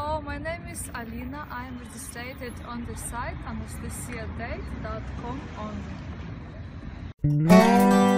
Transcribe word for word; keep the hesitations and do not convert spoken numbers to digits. Hello, my name is Alina. I am registered on the site Anastasia Date dot com only.